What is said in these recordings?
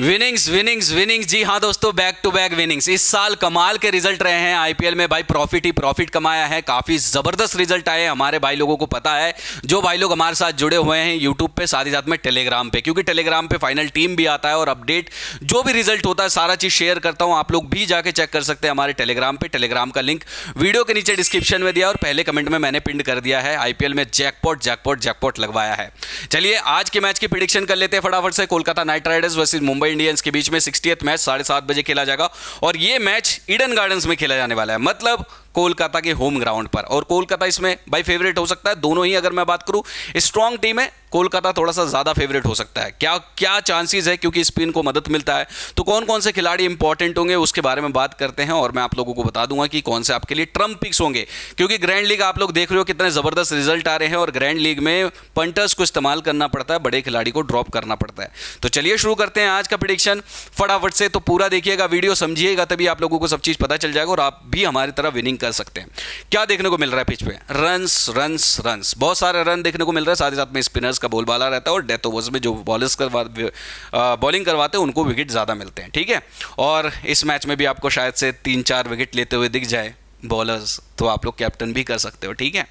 Winnings winnings winnings, जी हाँ दोस्तों, back to back winnings. इस साल कमाल के रिजल्ट रहे हैं आईपीएल में भाई, प्रॉफिट ही प्रॉफिट कमाया है, काफी जबरदस्त रिजल्ट आए। हमारे भाई लोगों को पता है, जो भाई लोग हमारे साथ जुड़े हुए हैं यूट्यूब पे, साथ ही साथ में टेलीग्राम पे, क्योंकि टेलीग्राम पे फाइनल टीम भी आता है और अपडेट जो भी रिजल्ट होता है सारा चीज शेयर करता हूँ। आप लोग भी जाके चेक कर सकते हैं हमारे टेलीग्राम पे, टेलीग्राम का लिंक वीडियो के नीचे डिस्क्रिप्शन में दिया और पहले कमेंट में मैंने पिन कर दिया है। आईपीएल में जैकपॉट जैकपॉट जैकपॉट लगवाया है। चलिए आज के मैच की प्रेडिक्शन कर लेते हैं फटाफट से। Kolkata Knight Riders versus Mumbai Indians के बीच में 60th मैच 7:30 बजे खेला जाएगा और ये मैच ईडन गार्डन्स में खेला जाने वाला है, मतलब कोलकाता के होम ग्राउंड पर। और कोलकाता इसमें बाय फेवरेट हो सकता है, दोनों ही अगर मैं बात करूं स्ट्रॉन्ग टीम है, कोलकाता थोड़ा सा ज्यादा फेवरेट हो सकता है। क्या क्या चांसेस है, क्योंकि स्पिन को मदद मिलता है, तो कौन कौन से खिलाड़ी इंपॉर्टेंट होंगे उसके बारे में बात करते हैं। और मैं आप लोगों को बता दूंगा कि कौन से आपके लिए ट्रम्प पिक्स होंगे, क्योंकि ग्रैंड लीग आप लोग देख रहे हो कितने जबरदस्त रिजल्ट आ रहे हैं और ग्रैंड लीग में पंटर्स को इस्तेमाल करना पड़ता है, बड़े खिलाड़ी को ड्रॉप करना पड़ता है। तो चलिए शुरू करते हैं आज का प्रेडिक्शन फटाफट से। तो पूरा देखिएगा, वीडियो समझिएगा, तभी आप लोगों को सब चीज पता चल जाएगा और आप भी हमारी तरह विनिंग कर सकते हैं। क्या देखने को मिल रहा है पिच पे? रन्स रन्स रन्स, बहुत सारे रन देखने को मिल रहा है, साथ ही साथ में स्पिनर्स का बोलबाला रहता है और डेथ ओवर्स में जो बॉलर्स बॉलिंग करवाते हैं उनको विकेट ज्यादा मिलते हैं, ठीक है। और इस मैच में भी आपको शायद से 3-4 विकेट लेते हुए दिख जाए बॉलर्स, तो आप लोग कैप्टन भी कर सकते हो, ठीक है।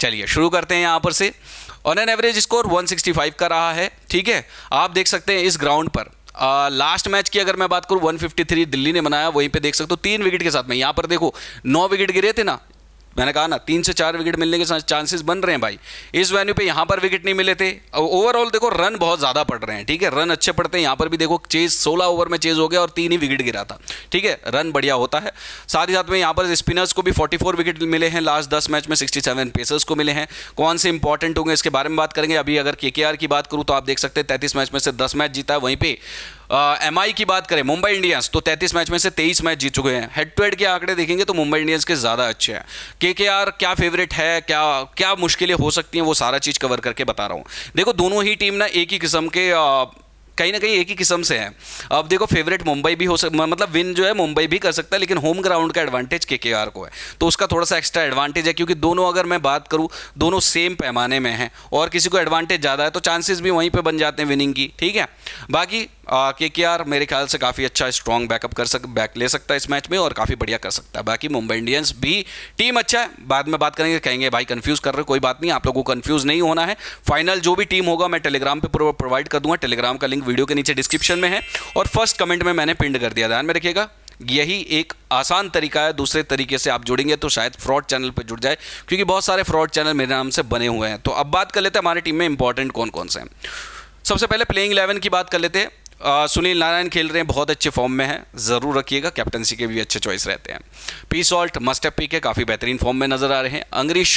चलिए शुरू करते हैं यहां पर से। ऑन एन एवरेज स्कोर 165 का रहा है, ठीक है। आप देख सकते हैं इस ग्राउंड पर लास्ट मैच की अगर मैं बात करूं 153 दिल्ली ने बनाया, वहीं पर देख सकते हो 3 विकेट के साथ में। यहां पर देखो 9 विकेट गिरे थे ना, मैंने कहा ना 3 से 4 विकेट मिलने के चांसेस बन रहे हैं भाई। इस वेन्यू पे यहाँ पर विकेट नहीं मिले थे। ओवरऑल देखो रन बहुत ज़्यादा पड़ रहे हैं, ठीक है, रन अच्छे पड़ते हैं। यहाँ पर भी देखो चेज 16 ओवर में चेज हो गया और 3 ही विकेट गिरा था, ठीक है, रन बढ़िया होता है। साथ ही साथ में यहाँ पर स्पिनर्स को भी 44 विकेट मिले हैं लास्ट 10 मैच में, 67 पेसर्स को मिले हैं। कौन से इंपॉर्टेंट होंगे इसके बारे में बात करेंगे। अभी अगर केकेआर की बात करूँ तो आप देख सकते हैं 33 मैच में से 10 मैच जीता है। वहीं पर एमआई की बात करें, मुंबई इंडियंस तो 33 मैच में से 23 मैच जीत चुके हैं। हेड टू हेड के आंकड़े देखेंगे तो मुंबई इंडियंस के ज़्यादा अच्छे हैं। केकेआर क्या फेवरेट है, क्या क्या मुश्किलें हो सकती हैं, वो सारा चीज़ कवर करके बता रहा हूँ। देखो दोनों ही टीम ना एक ही किस्म के कहीं ना कहीं एक ही किस्म से है। अब देखो फेवरेट मुंबई भी हो सकता, मतलब विन जो है मुंबई भी कर सकता है, लेकिन होम ग्राउंड का एडवांटेज केकेआर को है, तो उसका थोड़ा सा एक्स्ट्रा एडवांटेज है। क्योंकि दोनों अगर मैं बात करूं दोनों सेम पैमाने में हैं और किसी को एडवांटेज ज़्यादा है तो चांसेस भी वहीं पर बन जाते हैं विनिंग की, ठीक है। बाकी केकेआर मेरे ख्याल से काफ़ी अच्छा स्ट्रॉन्ग बैकअप बैक ले सकता है इस मैच में और काफ़ी बढ़िया कर सकता है। बाकी मुंबई इंडियंस भी टीम अच्छा है, बाद में बात करेंगे, कहेंगे भाई कन्फ्यूज़ कर रहे हो, कोई बात नहीं, आप लोगों को कन्फ्यूज़ नहीं होना है। फाइनल जो भी टीम होगा मैं टेलीग्राम पर प्रोवाइड कर दूंगा, टेलीग्राम का लिंक वीडियो के नीचे डिस्क्रिप्शन में है और फर्स्ट कमेंट में मैंने पिन कर दिया, ध्यान में रखिएगा। यही एक आसान तरीका है, दूसरे तरीके से आप जुड़ेंगे तो शायद फ्रॉड चैनल पर जुड़ जाए, क्योंकि बहुत सारे फ्रॉड चैनल मेरे नाम से बने हुए हैं। तो अब बात कर लेते हैं हमारी टीम में इंपॉर्टेंट कौन कौन से हैं। सबसे पहले प्लेइंग 11 की बात कर लेते हैं। सुनील नारायण खेल रहे हैं, बहुत अच्छे फॉर्म में हैं, ज़रूर रखिएगा, कैप्टनसी के भी अच्छे चॉइस रहते हैं। P Salt must have pick है, काफ़ी बेहतरीन फॉर्म में नजर आ रहे हैं। अंग्रेश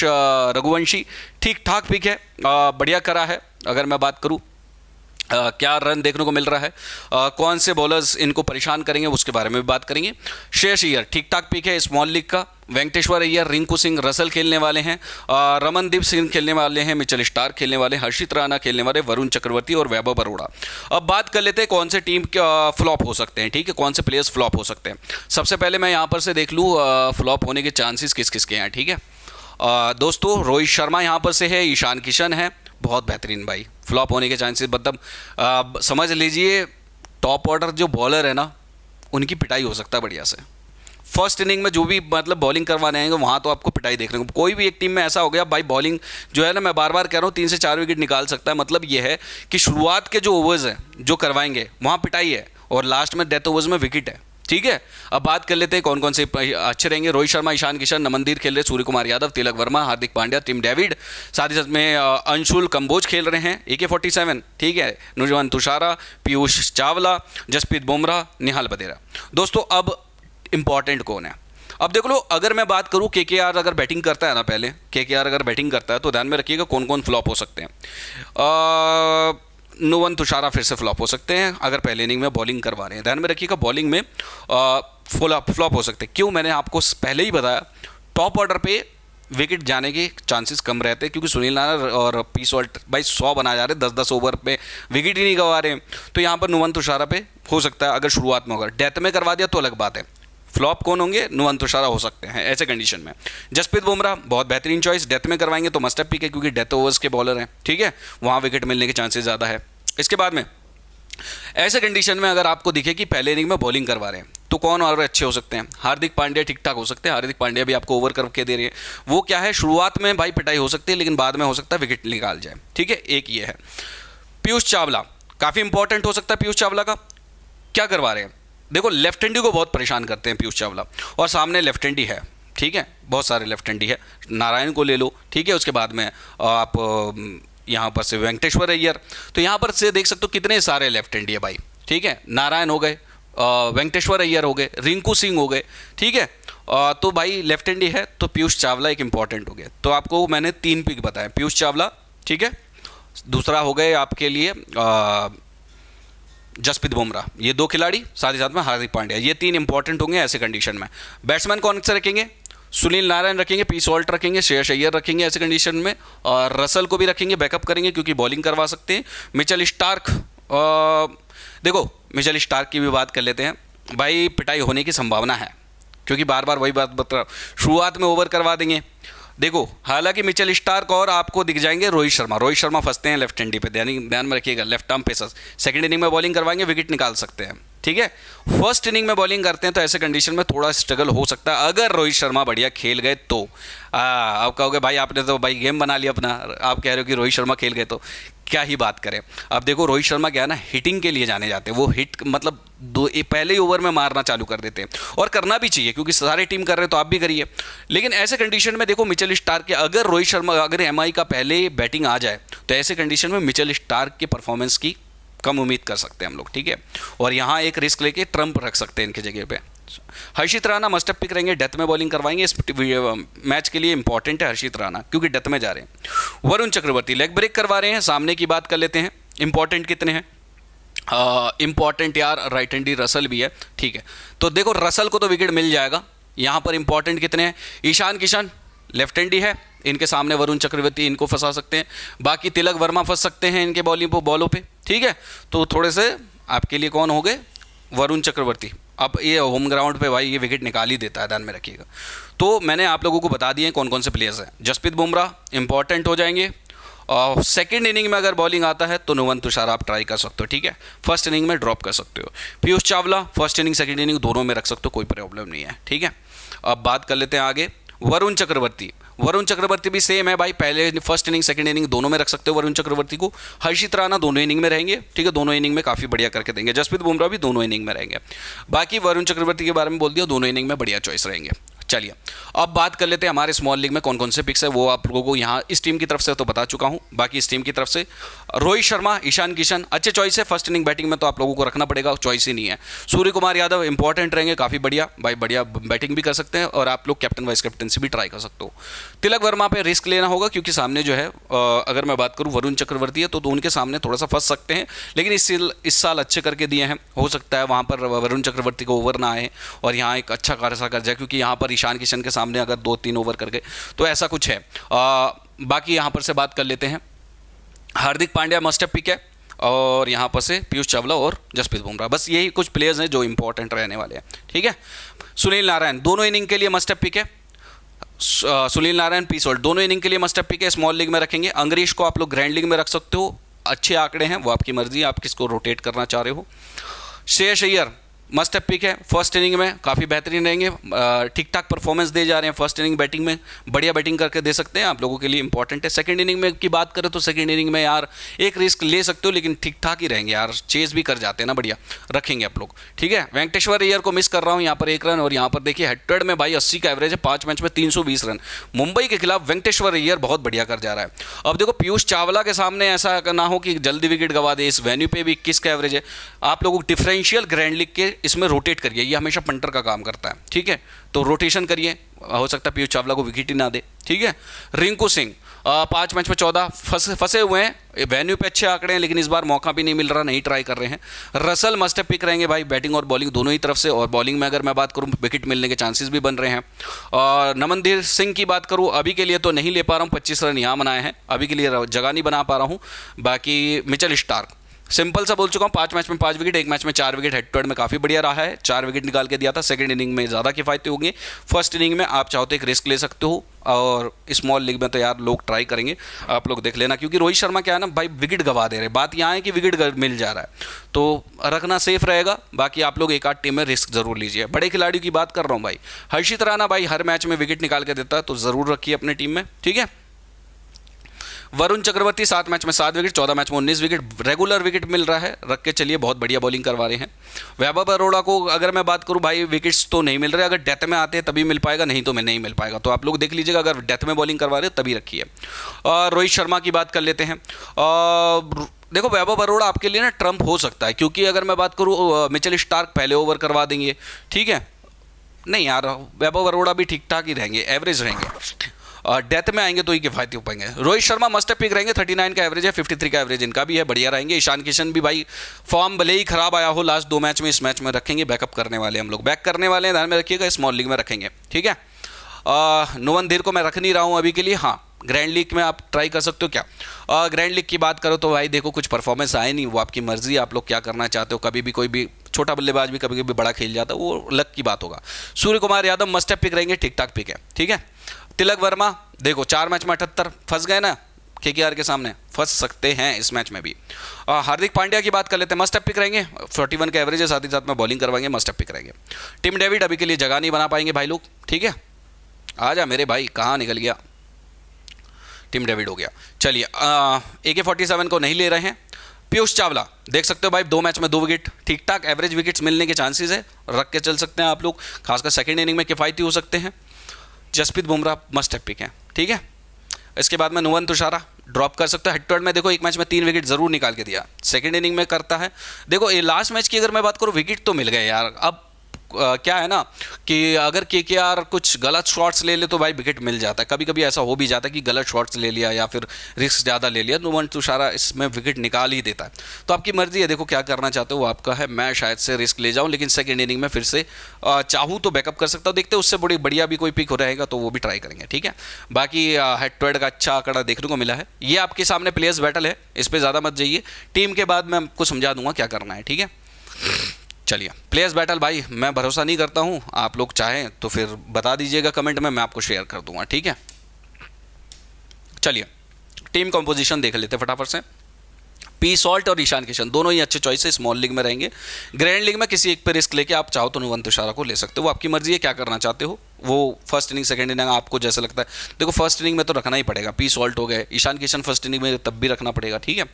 रघुवंशी ठीक ठाक पिक है, बढ़िया करा है। अगर मैं बात करूँ क्या रन देखने को मिल रहा है, कौन से बॉलर्स इनको परेशान करेंगे उसके बारे में भी बात करेंगे। श्रेयस अय्यर ठीक ठाक पिक है स्मॉल लीग का। वेंकटेश्वर अय्यर, रिंकू सिंह, रसल खेलने वाले हैं, रमनदीप सिंह खेलने वाले हैं, मिचेल स्टार्क खेलने वाले हैं, हर्षित राणा खेलने वाले, वरुण चक्रवर्ती और वैभव अरोड़ा। अब बात कर लेते हैं कौन से टीम फ्लॉप हो सकते हैं, ठीक है, कौन से प्लेयर्स फ्लॉप हो सकते हैं। सबसे पहले मैं यहाँ पर से देख लूँ फ्लॉप होने के चांसेस किस किस के हैं, ठीक है। दोस्तों रोहित शर्मा यहाँ पर से है, ईशान किशन है, बहुत बेहतरीन भाई, फ्लॉप होने के चांसेस, मतलब समझ लीजिए टॉप ऑर्डर जो बॉलर है ना उनकी पिटाई हो सकता है बढ़िया से। फर्स्ट इनिंग में जो भी मतलब बॉलिंग करवाने आएंगे वहाँ तो आपको पिटाई देखने को, कोई भी एक टीम में ऐसा हो गया भाई बॉलिंग जो है ना, मैं बार बार कह रहा हूँ 3 से 4 विकेट निकाल सकता है। मतलब ये है कि शुरुआत के जो ओवर्स हैं जो करवाएंगे वहाँ पिटाई है और लास्ट में डेथ ओवर्स में विकेट है, ठीक है। अब बात कर लेते हैं कौन कौन से अच्छे रहेंगे। रोहित शर्मा, ईशान किशन, नमनदीप खेल रहे, सूर्य कुमार यादव, तिलक वर्मा, हार्दिक पांड्या, टिम डेविड, साथ ही साथ में अंशुल कंबोज खेल रहे हैं, AK-47, ठीक है, नुजवान तुषारा, पीयूष चावला, जसप्रीत बुमराह, निहाल बदेरा। दोस्तों अब इम्पॉर्टेंट कौन है, अब देख लो। अगर मैं बात करूँ केकेआर अगर बैटिंग करता है ना, पहले केकेआर अगर बैटिंग करता है तो ध्यान में रखिएगा कौन कौन फ्लॉप हो सकते हैं। नुवन तुषारा फिर से फ्लॉप हो सकते हैं अगर पहले इनिंग में बॉलिंग करवा रहे हैं, ध्यान में रखिएगा बॉलिंग में फ्लॉप हो सकते हैं। क्यों, मैंने आपको पहले ही बताया टॉप ऑर्डर पे विकेट जाने के चांसेस कम रहते हैं, क्योंकि सुनील नारायण और पी सॉल्ट भाई 100 बना जा रहे, 10-10 ओवर पे विकेट ही नहीं गंवा रहे हैं, तो यहाँ पर नुवन तुषारा पे हो सकता है अगर शुरुआत में होगा। डेथ में करवा दिया तो अलग बात है। फ्लॉप कौन होंगे, नुवन तुषारा हो सकते हैं ऐसे कंडीशन में। जसप्रीत बुमराह बहुत बेहतरीन चॉइस, डेथ में करवाएंगे तो मस्ट पिक है क्योंकि डेथ ओवर्स के बॉलर हैं, ठीक है, वहाँ विकेट मिलने के चांसेस ज़्यादा है। इसके बाद में ऐसे कंडीशन में अगर आपको दिखे कि पहले इनिंग में बॉलिंग करवा रहे हैं तो कौन और अच्छे हो सकते हैं? हार्दिक पांड्या ठीक ठाक हो सकते हैं, हार्दिक पांड्या भी आपको ओवर करके दे रहे हैं। वो क्या है, शुरुआत में भाई पिटाई हो सकती है लेकिन बाद में हो सकता है विकेट निकाल जाए, ठीक है, एक ये है। पीयूष चावला काफ़ी इंपॉर्टेंट हो सकता है, पीयूष चावला का क्या करवा रहे हैं, देखो लेफ्ट हैंडी को बहुत परेशान करते हैं पीयूष चावला, और सामने लेफ्ट हैंडी है, ठीक है, बहुत सारे लेफ्ट हैंडी है, नारायण को ले लो, ठीक है, उसके बाद में आप यहाँ पर से वेंकटेश्वर अय्यर, तो यहाँ पर से देख सकते हो कितने सारे लेफ्ट हैंडी है भाई, ठीक है, नारायण हो गए, वेंकटेश्वर अय्यर हो गए, रिंकू सिंह हो गए, ठीक है, तो भाई लेफ्ट हैंडी है तो पीयूष चावला एक इंपॉर्टेंट हो गया। तो आपको मैंने तीन पिक बताए, पीयूष चावला, ठीक है, दूसरा हो गए आपके लिए जसप्रीत बुमराह, ये दो खिलाड़ी, साथ ही साथ में हार्दिक पांड्या, ये तीन इंपॉर्टेंट होंगे ऐसे कंडीशन में। बैट्समैन कौन से रखेंगे? सुनील नारायण रखेंगे, पी सॉल्ट रखेंगे, श्रेयस अय्यर रखेंगे ऐसे कंडीशन में, और रसल को भी रखेंगे, बैकअप करेंगे क्योंकि बॉलिंग करवा सकते हैं। मिचेल स्टार्क, देखो मिचेल स्टार्क की भी बात कर लेते हैं, भाई पिटाई होने की संभावना है क्योंकि बार बार वही बात बता रहा हूं, शुरुआत में ओवर करवा देंगे। देखो हालांकि मिचेल स्टार्क और आपको दिख जाएंगे रोहित शर्मा, रोहित शर्मा फंसते हैं लेफ्ट हैंडी पे, ध्यान में रखिएगा, left arm pacers, second inning में बॉलिंग करवाएंगे विकेट निकाल सकते हैं, ठीक है, फर्स्ट इनिंग में बॉलिंग करते हैं तो ऐसे कंडीशन में थोड़ा स्ट्रगल हो सकता है अगर रोहित शर्मा बढ़िया खेल गए तो। आप कहोगे भाई आपने तो भाई गेम बना लिया अपना, आप कह रहे हो कि रोहित शर्मा खेल गए तो क्या ही बात करें। अब देखो रोहित शर्मा क्या है ना, हिटिंग के लिए जाने जाते हैं, वो हिट मतलब पहले ही ओवर में मारना चालू कर देते हैं, और करना भी चाहिए क्योंकि सारी टीम कर रहे हैं तो आप भी करिए। लेकिन ऐसे कंडीशन में देखो मिचेल स्टार्क के, अगर रोहित शर्मा अगर एमआई का पहले बैटिंग आ जाए तो ऐसे कंडीशन में मिचेल स्टार्क की परफॉर्मेंस की कम उम्मीद कर सकते हैं हम लोग, ठीक है, और यहाँ एक रिस्क लेके ट्रम्प रख सकते हैं इनकी जगह पे। हर्षित राणा मस्टअप पिक रहेंगे, डेथ में बॉलिंग करवाएंगे, इस मैच के लिए इंपॉर्टेंट है हर्षित राणा क्योंकि डेथ में जा रहे हैं। वरुण चक्रवर्ती लेग ब्रेक करवा रहे हैं, सामने की बात कर लेते हैं इंपॉर्टेंट कितने हैं, इंपॉर्टेंट यार राइट हैंडी रसल भी है, ठीक है, तो देखो रसल को तो विकेट मिल जाएगा, यहाँ पर इंपॉर्टेंट कितने हैं, ईशान किशन लेफ्ट हैंडी है, इनके सामने वरुण चक्रवर्ती इनको फंसा सकते हैं, बाकी तिलक वर्मा फंस सकते हैं इनके बॉलों पे, ठीक है, तो थोड़े से आपके लिए कौन हो गए, वरुण चक्रवर्ती। अब ये होम ग्राउंड पे भाई ये विकेट निकाल ही देता है, ध्यान में रखिएगा। तो मैंने आप लोगों को बता दिए कौन कौन से प्लेयर्स हैं। जसप्रीत बुमराह इंपॉर्टेंट हो जाएंगे, और सेकेंड इनिंग में अगर बॉलिंग आता है तो नुवन तुषार आप ट्राई कर सकते हो, ठीक है, फर्स्ट इनिंग में ड्रॉप कर सकते हो। Piyush Chawla first inning second inning दोनों में रख सकते हो, कोई प्रॉब्लम नहीं है, ठीक है। अब बात कर लेते हैं आगे, वरुण चक्रवर्ती, वरुण चक्रवर्ती भी सेम है भाई, पहले फर्स्ट इनिंग सेकंड इनिंग दोनों में रख सकते हो वरुण चक्रवर्ती को। हर्षित राणा दोनों इनिंग में रहेंगे, ठीक है, दोनों इनिंग में काफ़ी बढ़िया करके देंगे। जसप्रीत बुमराह भी दोनों इनिंग में रहेंगे, बाकी वरुण चक्रवर्ती के बारे में बोल दिया, दोनों इनिंग में बढ़िया चॉइस रहेंगे। चलिए अब बात कर लेते हैं हमारे स्मॉल लीग में कौन कौन से पिक्स है, वो आप लोगों को यहाँ इस टीम की तरफ से तो बता चुका हूँ। बाकी इस टीम की तरफ से रोहित शर्मा, ईशान किशन अच्छे चॉइस है, फर्स्ट इनिंग बैटिंग में तो आप लोगों को रखना पड़ेगा, चॉइस ही नहीं है। सूर्य कुमार यादव इंपॉर्टेंट रहेंगे, काफ़ी बढ़िया भाई, बढ़िया बैटिंग भी कर सकते हैं, और आप लोग कैप्टन वाइस कैप्टनसी भी ट्राई कर सकते हो। तिलक वर्मा पे रिस्क लेना होगा क्योंकि सामने जो है अगर मैं बात करूँ वरुण चक्रवर्ती है तो उनके सामने थोड़ा सा फंस सकते हैं, लेकिन इस साल अच्छे करके दिए हैं, हो सकता है वहाँ पर वरुण चक्रवर्ती को ओवर ना आए और यहाँ एक अच्छा खासा कर जाए, क्योंकि यहाँ पर ईशान किशन के सामने अगर 2-3 ओवर कर गए तो ऐसा कुछ है। बाकी यहाँ पर से बात कर लेते हैं, हार्दिक पांड्या मस्ट पिक है, और यहाँ पर से पीयूष चावला और जसप्रीत बुमराह, बस यही कुछ प्लेयर्स हैं जो इंपॉर्टेंट रहने वाले हैं, ठीक है। सुनील नारायण दोनों इनिंग के लिए मस्ट पिक है, सुनील नारायण पी सोल्ट दोनों इनिंग के लिए मस्ट पिक है, स्मॉल लीग में रखेंगे। अंग्रेज को आप लोग ग्रैंड लीग में रख सकते हो, अच्छे आंकड़े हैं, वो आपकी मर्जी है आप किसको रोटेट करना चाह रहे हो। श्रेयस अय्यर मस्ट पिक है, फर्स्ट इनिंग में काफ़ी बेहतरीन रहेंगे, ठीक ठाक परफॉर्मेंस दे जा रहे हैं, फर्स्ट इनिंग बैटिंग में बढ़िया बैटिंग करके दे सकते हैं, आप लोगों के लिए इंपॉर्टेंट है। सेकंड इनिंग में की बात करें तो सेकंड इनिंग में यार एक रिस्क ले सकते हो लेकिन ठीक ठाक ही रहेंगे यार, चेज भी कर जाते हैं ना, बढ़िया रखेंगे आप लोग, ठीक है। वेंकटेश्वर अय्यर को मिस कर रहा हूँ यहाँ पर 1 रन, और यहाँ पर देखिए हेड्रेड में भाई 80 का एवरेज है, 5 मैच में 320 रन, मुंबई के खिलाफ वेंकटेश्वर अय्यर बहुत बढ़िया कर जा रहा है। अब देखो पीयूष चावला के सामने ऐसा ना हो कि जल्दी विकेट गवा दे, इस वेन्यू पे भी 21 का एवरेज है। आप लोगों को डिफरेंशियल ग्रैंड लीग के इसमें रोटेट करिए, ये हमेशा पंटर का काम करता है, ठीक है, तो रोटेशन करिए, हो सकता है पीयूष चावला को विकेट ही ना दे, ठीक है। रिंकू सिंह 5 मैच में 14 फंसे हुए हैं, वेन्यू पे अच्छे आंकड़े हैं लेकिन इस बार मौका भी नहीं मिल रहा, नहीं ट्राई कर रहे हैं। रसल मस्ट पिक रहेंगे भाई, बैटिंग और बॉलिंग दोनों ही तरफ से, और बॉलिंग में अगर मैं बात करूं विकेट मिलने के चांसेस भी बन रहे हैं। और नमनदीप सिंह की बात करूं अभी के लिए तो नहीं ले पा रहा हूँ, 25 रन यहाँ बनाए हैं, अभी के लिए जगह नहीं बना पा रहा हूँ। बाकी मिचेल स्टार्क सिंपल सा बोल चुका हूँ, 5 मैच में 5 विकेट, 1 मैच में 4 विकेट, हेड टू हेड में काफ़ी बढ़िया रहा है, 4 विकेट निकाल के दिया था। सेकंड इनिंग में ज़्यादा किफ़ायती होंगे, फर्स्ट इनिंग में आप चाहो तो एक रिस्क ले सकते हो, और स्मॉल लीग में तो यार लोग ट्राई करेंगे, आप लोग देख लेना, क्योंकि रोहित शर्मा क्या है ना भाई, विकेट गवा दे रहे, बात यहाँ है कि विकेट मिल जा रहा है, तो रखना सेफ रहेगा। बाकी आप लोग एक आध टीम में रिस्क ज़रूर लीजिए, बड़े खिलाड़ियों की बात कर रहा हूँ भाई, हर्षित राणा भाई हर मैच में विकेट निकाल के देता है, तो ज़रूर रखिए अपनी टीम में, ठीक है। वरुण चक्रवर्ती 7 मैच में 7 विकेट, 14 मैच में 19 विकेट, रेगुलर विकेट मिल रहा है, रख के चलिए, बहुत बढ़िया बॉलिंग करवा रहे हैं। वैभव अरोड़ा को अगर मैं बात करूं भाई, विकेट्स तो नहीं मिल रहे, अगर डेथ में आते हैं तभी मिल पाएगा, नहीं तो मैं नहीं मिल पाएगा, तो आप लोग देख लीजिएगा, अगर डेथ में बॉलिंग करवा रहे हो तभी रखिए। और रोहित शर्मा की बात कर लेते हैं, देखो वैभव अरोड़ा आपके लिए ना ट्रम्प हो सकता है, क्योंकि अगर मैं बात करूँ मिचेल स्टार्क पहले ओवर करवा देंगे, ठीक है, नहीं यार वैभव अरोड़ा भी ठीक ठाक ही रहेंगे, एवरेज रहेंगे, डेथ में आएंगे तो ही किफायती हो पाएंगे। रोहित शर्मा मस्ट पिक रहेंगे, 39 का एवरेज है, 53 का एवरेज इनका भी है, बढ़िया रहेंगे। ईशान किशन भी भाई फॉर्म भले ही खराब आया हो लास्ट 2 मैच में, इस मैच में रखेंगे, बैकअप करने वाले हम लोग, बैक करने वाले हैं, ध्यान में रखिएगा, स्मॉल लीग में रखेंगे, ठीक है। नोवन धीर को मैं रख नहीं रहा हूँ अभी के लिए, हाँ ग्रैंड लीग में आप ट्राई कर सकते हो क्या। ग्रैंड लीग की बात करो तो भाई देखो कुछ परफॉर्मेंस आए नहीं, वो आपकी मर्जी, आप लोग क्या करना चाहते हो, कभी भी कोई भी छोटा बल्लेबाज भी कभी कभी बड़ा खेल जाता है, वो लक की बात होगा। सूर्य कुमार यादव मस्ट पिक रहेंगे, ठीक ठाक पिक है, ठीक है। तिलक वर्मा देखो 4 मैच में 78, फंस गए ना केकेआर के सामने, फंस सकते हैं इस मैच में भी। हार्दिक पांड्या की बात कर लेते हैं, मस्ट पिक रहेंगे, 41 का एवरेज है, साथ ही साथ में बॉलिंग करवाएंगे, मस्ट पिक रहेंगे। टिम डेविड अभी के लिए जगह नहीं बना पाएंगे भाई लोग, ठीक है, आजा मेरे भाई, कहाँ निकल गया टिम डेविड, हो गया, चलिए। AK-47 को नहीं ले रहे हैं। पीयूष चावला देख सकते हो भाई, 2 मैच में 2 विकेट, ठीक ठाक एवरेज विकेट्स मिलने के चांसेस है, रख के चल सकते हैं आप लोग, खासकर सेकेंड इनिंग में किफ़ायती हो सकते हैं। जसप्रीत बुमराह मस्ट पिक हैं, ठीक है। इसके बाद में नुवन तुषारा ड्रॉप कर सकता है, हेड टू हेड में देखो 1 मैच में 3 विकेट ज़रूर निकाल के दिया, सेकंड इनिंग में करता है। देखो ये लास्ट मैच की अगर मैं बात करूँ, विकेट तो मिल गए यार, अब क्या है ना कि अगर केकेआर कुछ गलत शॉट्स ले ले तो भाई विकेट मिल जाता है, कभी कभी ऐसा हो भी जाता है कि गलत शॉट्स ले लिया या फिर रिस्क ज़्यादा ले लिया, नुवन तुषारा इसमें विकेट निकाल ही देता है, तो आपकी मर्जी है, देखो क्या करना चाहते हो वो आपका है। मैं शायद से रिस्क ले जाऊँ, लेकिन सेकेंड इनिंग में फिर से चाहूँ तो बैकअप कर सकता हूँ, देखते उससे बड़ी बढ़िया भी कोई पिक हो रहेगा तो वो भी ट्राई करेंगे, ठीक है। बाकी हेड टू हेड का अच्छा आंकड़ा देखने को मिला है, ये आपके सामने प्लेयर्स बैटल है, इस पर ज़्यादा मत जाइए, टीम के बाद मैं आपको समझा दूंगा क्या करना है, ठीक है। चलिए प्लेयर्स बैटल भाई मैं भरोसा नहीं करता हूं, आप लोग चाहें तो फिर बता दीजिएगा कमेंट में, मैं आपको शेयर कर दूंगा, ठीक है। चलिए टीम कंपोजिशन देख लेते हैं फटाफट से। पी सॉल्ट और ईशान किशन दोनों ही अच्छे चॉइस है, स्मॉल लीग में रहेंगे, ग्रैंड लीग में किसी एक पे रिस्क लेके आप चाहो तो नुवन तुषारा को ले सकते हो, आपकी मर्जी है क्या करना चाहते हो, वो फर्स्ट इनिंग सेकंड इनिंग आपको जैसे लगता है। देखो फर्स्ट इनिंग में तो रखना ही पड़ेगा, पी सॉल्ट हो गए, ईशान किशन फर्स्ट इनिंग में तब भी रखना पड़ेगा, ठीक है।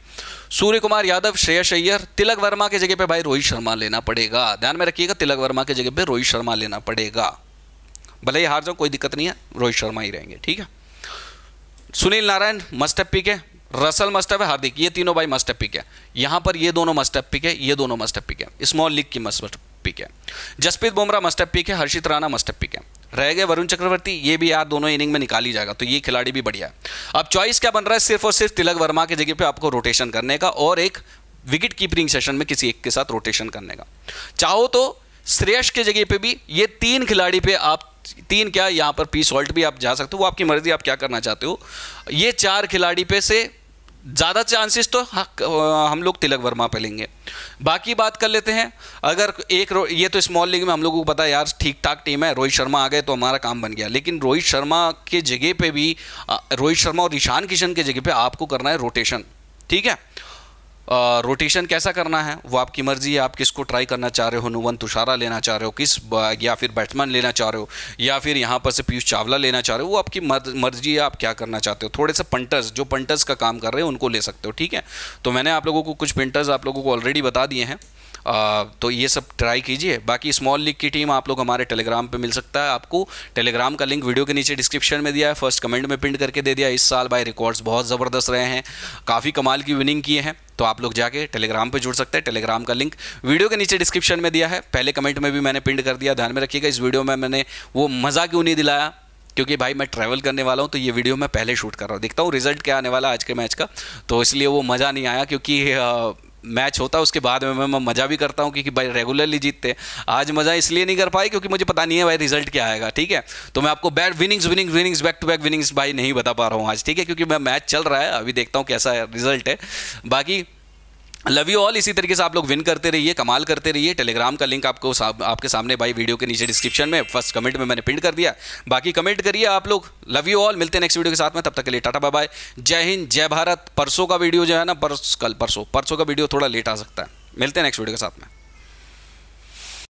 सूर्य कुमार यादव, श्रेयस अय्यर, तिलक वर्मा की जगह पर भाई रोहित शर्मा लेना पड़ेगा, ध्यान में रखिएगा, तिलक वर्मा की जगह पर रोहित शर्मा लेना पड़ेगा, भले ही हार जाओ कोई दिक्कत नहीं है, रोहित शर्मा ही रहेंगे, ठीक है। सुनील नारायण मस्ट पिक है, रसल मस्टअप है, हार्दिक, ये तीनों भाई मस्टअप पिक है, यहाँ पर ये दोनों मस्टअप पिक है, ये दोनों मस्टअप पिक है, स्मॉल लीग की मस्टअप पिक है। जसप्रीत बुमराह मस्टअप पिक है, हर्षित राणा मस्टअप पिक है, रह गए वरुण चक्रवर्ती, ये भी यार दोनों इनिंग में निकाल ही जाएगा, तो ये खिलाड़ी भी बढ़िया है। अब चॉइस क्या बन रहा है, सिर्फ और सिर्फ तिलक वर्मा की जगह पर आपको रोटेशन करने का और एक विकेट कीपरिंग सेशन में किसी एक के साथ रोटेशन करने का, चाहो तो श्रेयस के जगह पे भी ये 3 खिलाड़ी पे आप, 3 क्या यहाँ पर पी सॉल्ट भी आप जा सकते हो, वो आपकी मर्जी आप क्या करना चाहते हो। ये 4 खिलाड़ी पे से ज़्यादा चांसेस तो हम लोग तिलक वर्मा पे लेंगे। बाकी बात कर लेते हैं, अगर एक ये तो स्मॉल लीग में हम लोगों को पता है यार ठीक ठाक टीम है, रोहित शर्मा आ गए तो हमारा काम बन गया, लेकिन रोहित शर्मा के जगह पे भी, रोहित शर्मा और ईशान किशन के जगह पे आपको करना है रोटेशन, ठीक है। रोटेशन कैसा करना है वो आपकी मर्जी है, आप किसको ट्राई करना चाह रहे हो, नुवन तुषारा लेना चाह रहे हो किस, या फिर बैट्समैन लेना चाह रहे हो, या फिर यहाँ पर से पीयूष चावला लेना चाह रहे हो, वो आपकी मर्जी है, आप क्या करना चाहते हो। थोड़े से पंटर्स जो पंटर्स का काम कर रहे हो उनको ले सकते हो, ठीक है। तो मैंने आप लोगों को कुछ पंटर्स आप लोगों को ऑलरेडी बता दिए हैं, तो ये सब ट्राई कीजिए। बाकी स्मॉल लीग की टीम आप लोग हमारे टेलीग्राम पे मिल सकता है, आपको टेलीग्राम का लिंक वीडियो के नीचे डिस्क्रिप्शन में दिया है, फर्स्ट कमेंट में पिन करके दे दिया। इस साल भाई रिकॉर्ड्स बहुत ज़बरदस्त रहे हैं, काफ़ी कमाल की विनिंग किए हैं, तो आप लोग जाके टेलीग्राम पे जुड़ सकते हैं, टेलीग्राम का लिंक वीडियो के नीचे डिस्क्रिप्शन में दिया है, पहले कमेंट में भी मैंने पिन कर दिया, ध्यान में रखिएगा। इस वीडियो में मैंने वो मज़ा क्यों नहीं दिलाया, क्योंकि भाई मैं ट्रैवल करने वाला हूं, तो ये वीडियो मैं पहले शूट कर रहा हूँ, देखता हूँ रिजल्ट क्या आने वाला आज के मैच का, तो इसलिए वो मज़ा नहीं आया, क्योंकि मैच होता है उसके बाद में मैं मज़ा भी करता हूँ, क्योंकि भाई रेगुलरली जीतते हैं, आज मज़ा इसलिए नहीं कर पाए क्योंकि मुझे पता नहीं है भाई रिजल्ट क्या आएगा, ठीक है। तो मैं आपको winnings back to back winnings भाई नहीं बता पा रहा हूँ आज, ठीक है, क्योंकि मैं मैच चल रहा है, अभी देखता हूँ कैसा है रिजल्ट है। बाकी लव यू ऑल। इसी तरीके से आप लोग विन करते रहिए, कमाल करते रहिए। टेलीग्राम का लिंक आपको आपके सामने भाई वीडियो के नीचे डिस्क्रिप्शन में फर्स्ट कमेंट में मैंने पिन कर दिया, बाकी कमेंट करिए आप लोग। लव यू ऑल, मिलते हैं नेक्स्ट वीडियो के साथ में, तब तक के लिए टाटा बाय बाय, जय हिंद जय भारत। परसों का वीडियो जो है ना, कल परसों का वीडियो थोड़ा लेट आ सकता है। मिलते हैं नेक्स्ट वीडियो के साथ में।